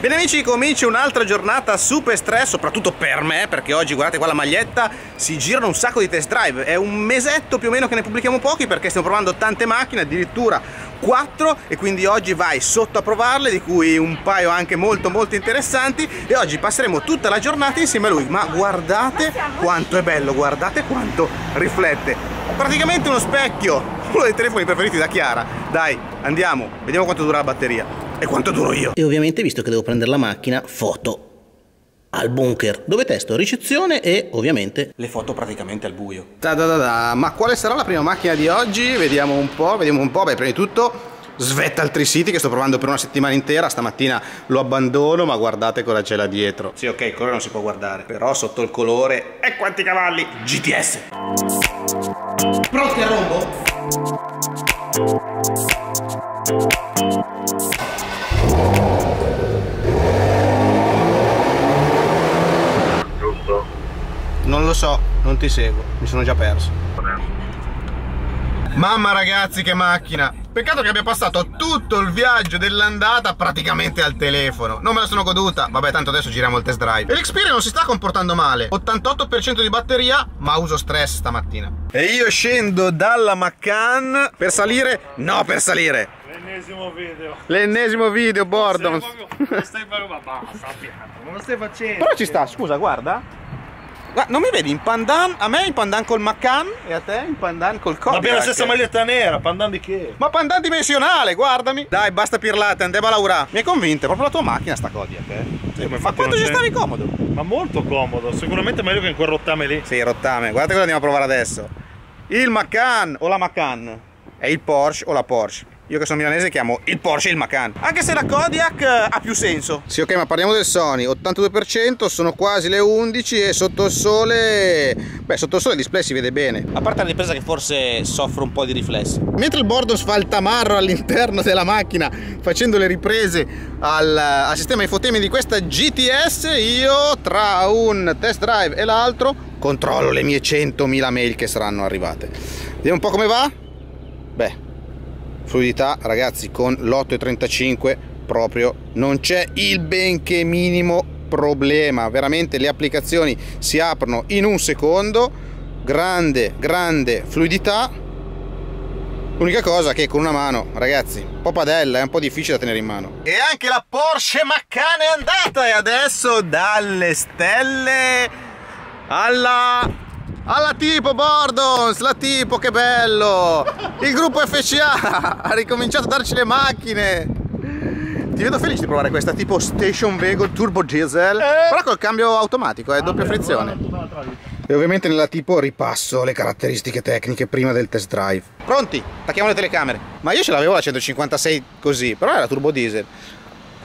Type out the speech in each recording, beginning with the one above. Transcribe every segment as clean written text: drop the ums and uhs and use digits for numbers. Bene amici, comincia un'altra giornata super stress, soprattutto per me, perché oggi, guardate qua la maglietta, si girano un sacco di test drive. È un mesetto più o meno che ne pubblichiamo pochi, perché stiamo provando tante macchine, addirittura 4, e quindi oggi vai sotto a provarle, di cui un paio anche molto interessanti, e oggi passeremo tutta la giornata insieme a lui. Ma guardate quanto è bello, guardate quanto riflette, praticamente uno specchio, uno dei telefoni preferiti da Chiara. Dai, andiamo, vediamo quanto dura la batteria. E quanto duro io? E ovviamente, visto che devo prendere la macchina, foto al bunker, dove testo ricezione e ovviamente le foto praticamente al buio. Ma quale sarà la prima macchina di oggi? Vediamo un po', Beh, prima di tutto svetta il Tri-City, che sto provando per una settimana intera. Stamattina lo abbandono, ma guardate cosa c'è là dietro. Sì, ok, il colore non si può guardare, però sotto il colore e quanti cavalli! GTS! Pronti al rombo? Giusto? Non lo so, non ti seguo, mi sono già perso. Mamma ragazzi, che macchina! Peccato che abbia passato tutto il viaggio dell'andata praticamente al telefono. Non me la sono goduta. Vabbè, tanto adesso giriamo il test drive. E l'Xperia non si sta comportando male. 88% di batteria, ma uso stress stamattina. E io scendo dalla Macan per salire. No, per salire! L'ennesimo video. L'ennesimo video, Bordon. Ma basta, non lo stai facendo. Però ci sta, scusa, guarda. Guarda, non mi vedi in pandan? A me in pandan col Macan e a te in pandan col Kodiaq. Ma abbiamo la stessa maglietta nera, pandan di che? Ma pandan dimensionale, guardami. Dai, basta pirlate, andiamo a laura. Mi hai convinto, è proprio la tua macchina sta Kodiaq, Sì, ma quanto ci stavi comodo? Ma molto comodo, sicuramente meglio che in quel rottame lì. Sì, rottame, guardate cosa andiamo a provare adesso. Il Macan o la Macan? È il Porsche o la Porsche? Io che sono milanese chiamo il Porsche il Macan. Anche se la Kodiaq ha più senso. Sì, ok, ma parliamo del Sony. 82%, sono quasi le 11 e sotto il sole... Beh, sotto il sole il display si vede bene. A parte la ripresa che forse soffre un po' di riflessi. Mentre il Bordon fa il tamarro all'interno della macchina facendo le riprese al sistema infotainment di questa GTS, io tra un test drive e l'altro controllo le mie 100.000 mail che saranno arrivate. Vediamo un po' come va. Beh... Fluidità ragazzi, con l'8,35 proprio non c'è il benché minimo problema, veramente le applicazioni si aprono in un secondo, grande fluidità. L'unica cosa che con una mano, ragazzi, un po' padella, è un po' difficile da tenere in mano. E anche la Porsche Macan è andata, e adesso dalle stelle alla Tipo, Bordons, la Tipo, che bello! Il gruppo FCA ha ricominciato a darci le macchine. Ti vedo felice di provare questa Tipo Station Vehicle Turbo Diesel, però col cambio automatico, doppia frizione. E ovviamente nella Tipo ripasso le caratteristiche tecniche prima del test drive. Pronti? Attacchiamo le telecamere. Ma io ce l'avevo la 156 così, però era turbo diesel.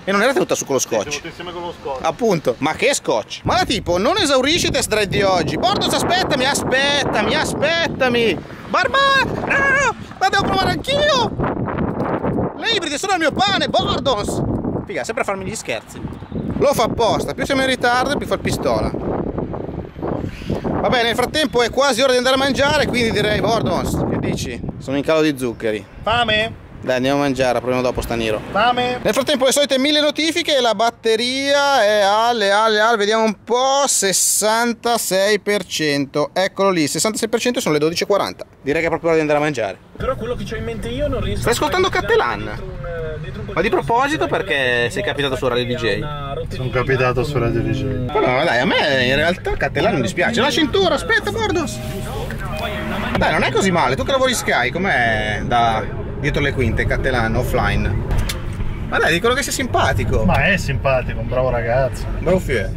E non era tenuta su con lo scotch. Sì, insieme con lo scotch. Appunto. Ma che scotch? Ma la Tipo non esaurisce i test drive di oggi. Bordos, aspettami. Barba! Ah, la devo provare anch'io! Le ibride sono il mio pane, Bordos! Figa, sempre a farmi gli scherzi. Lo fa apposta. Più siamo in ritardo, più fa il pistola. Va bene, nel frattempo è quasi ora di andare a mangiare, quindi direi, Bordos, che dici? Sono in calo di zuccheri. Fame? Dai, andiamo a mangiare, proviamo dopo sta Niro. Fame. Nel frattempo le solite 1000 notifiche, la batteria è alle, vediamo un po', 66%. Eccolo lì, 66%, sono le 12:40. Direi che è proprio ora di andare a mangiare. Però quello che c'ho in mente io non riesco. Stai ascoltando Cattelan? Dentro un ma di proposito, perché sei capitato su Radio DJ? Sono capitato su Radio DJ. Ma no, dai, a me in realtà Cattelan non dispiace. La cintura, aspetta, Bordos. Dai, non è così male, tu che lavori Sky, com'è da... dietro le quinte, Cattelan offline. Ma dai, dicono che sia simpatico. Ma è simpatico, un bravo ragazzo. Bravo fier.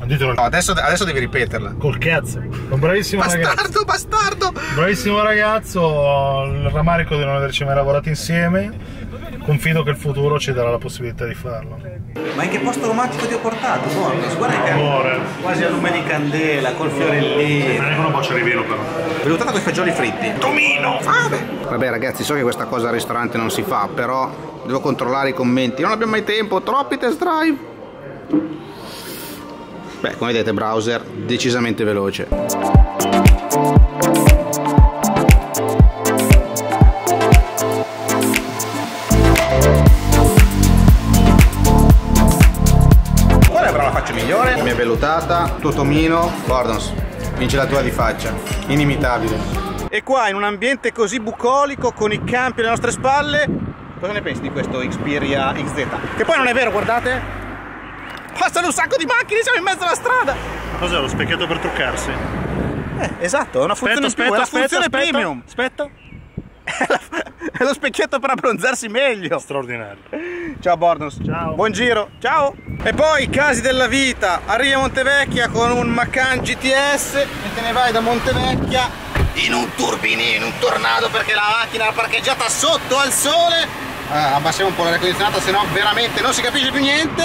No, adesso devi ripeterla. Col cazzo. Un bravissimo ragazzo. Bastardo. Bravissimo ragazzo, il rammarico di non averci mai lavorato insieme. Confido che il futuro ci darà la possibilità di farlo. Ma in che posto romantico ti ho portato? Guarda che amore. Quasi a lume di candela, col fiorellino. Non è una boccia di vino però. Ve l'ho portato con i fagioli fritti. Tomino! Fame! Vabbè ragazzi, so che questa cosa al ristorante non si fa, però devo controllare i commenti. Non abbiamo mai tempo, troppi test drive. Beh, come vedete, browser decisamente veloce. migliore, mi è vellutata, tuo tomino, Gordons, vince la tua di faccia, inimitabile. E qua in un ambiente così bucolico, con i campi alle nostre spalle, cosa ne pensi di questo Xperia XZ? Che poi non è vero, guardate, passano un sacco di macchine, siamo in mezzo alla strada. Ma cos'è, lo specchietto per truccarsi? Esatto, è una funzione aspetta, premium. È lo specchietto per abbronzarsi meglio. Straordinario. Ciao Bornos. Ciao. Buon giro. Ciao. E poi casi della vita. Arrivi a Montevecchia con un Macan GTS e te ne vai da Montevecchia in un turbinino, un tornado, perché la macchina era parcheggiata sotto al sole. Abbassiamo un po' l'aria condizionata, se no veramente non si capisce più niente.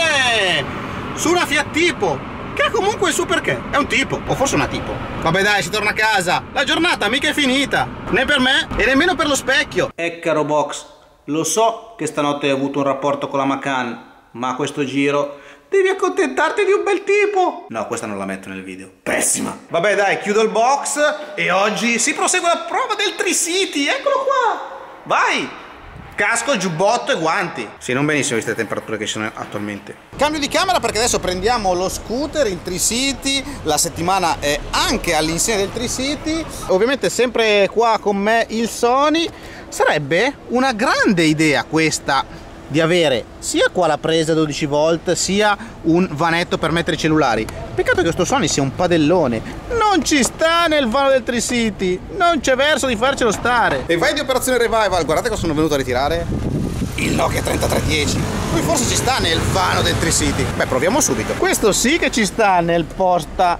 Su una Fiat Tipo, che ha comunque il suo perché, è un tipo, o forse una tipo. Vabbè dai, si torna a casa, la giornata mica è finita, né per me e nemmeno per lo specchio. Caro Box, lo so che stanotte hai avuto un rapporto con la Macan, ma a questo giro devi accontentarti di un bel tipo. No, questa non la metto nel video, pessima. Vabbè dai, chiudo il box e oggi si prosegue la prova del Tri-City. Eccolo qua, vai, casco, giubbotto e guanti. Sì, non benissimo viste le temperature che sono attualmente. Cambio di camera perché adesso prendiamo lo scooter, il Tri-City. La settimana è anche all'insieme del Tri-City. Ovviamente sempre qua con me il Sony. Sarebbe una grande idea questa di avere sia qua la presa 12 volt sia un vanetto per mettere i cellulari. Peccato che questo Sony sia un padellone, non ci sta nel vano del Tri-City, non c'è verso di farcelo stare. E vai di operazione revival, guardate cosa sono venuto a ritirare, il Nokia 3310. Poi forse ci sta nel vano del Tri-City. Beh, proviamo subito. Questo sì che ci sta nel porta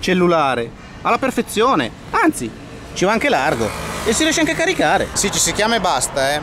cellulare alla perfezione, anzi ci va anche largo e si riesce anche a caricare. Sì, ci si chiama e basta,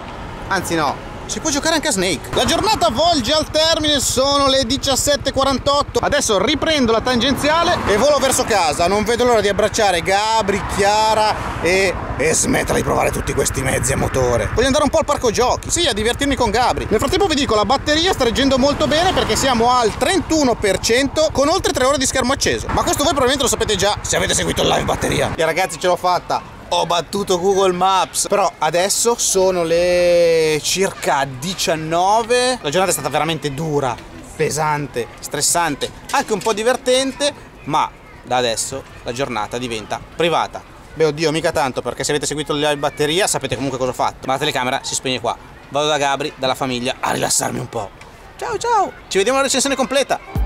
anzi no, si può giocare anche a Snake. La giornata volge al termine, sono le 17:48. Adesso riprendo la tangenziale e volo verso casa. Non vedo l'ora di abbracciare Gabri, Chiara e smetterla di provare tutti questi mezzi a motore. Voglio andare un po' al parco giochi, sì, a divertirmi con Gabri. Nel frattempo vi dico, la batteria sta reggendo molto bene perché siamo al 31% con oltre 3 ore di schermo acceso. Ma questo voi probabilmente lo sapete già se avete seguito il live batteria. E ragazzi, ce l'ho fatta, ho battuto Google Maps. Però adesso sono le circa 19. La giornata è stata veramente dura, pesante, stressante, anche un po' divertente, ma da adesso la giornata diventa privata. Beh, oddio, mica tanto, perché se avete seguito la batteria sapete comunque cosa ho fatto. Ma la telecamera si spegne qua. Vado da Gabri, dalla famiglia, a rilassarmi un po'. Ciao ciao, ci vediamo alla recensione completa.